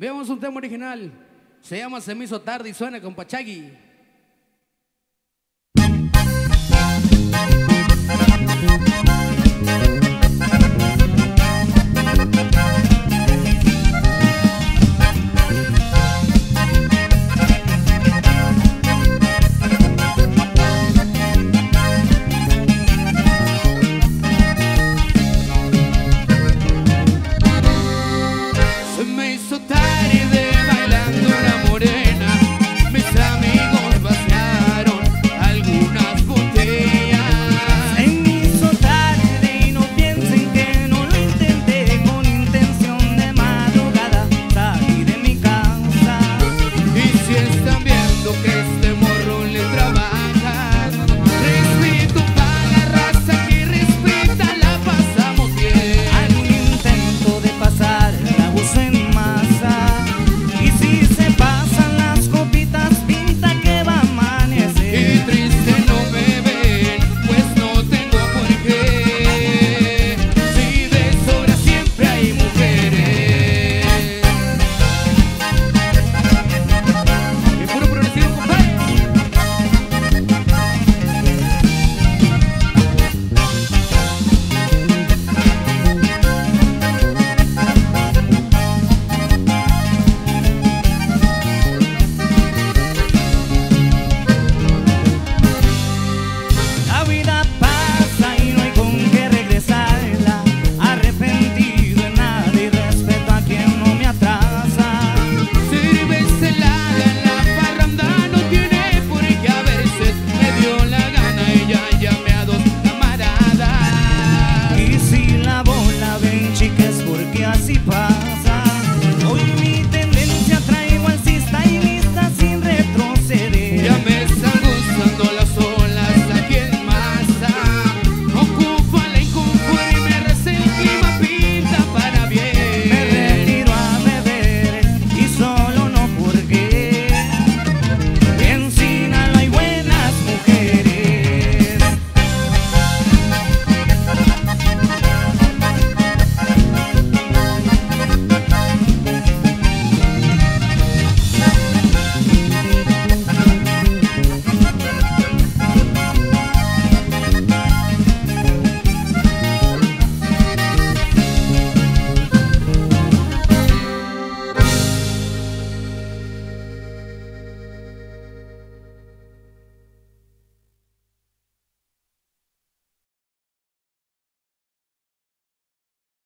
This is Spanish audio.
Veamos un tema original. Se llama Se Me Hizo Tarde y suena con Pachagui.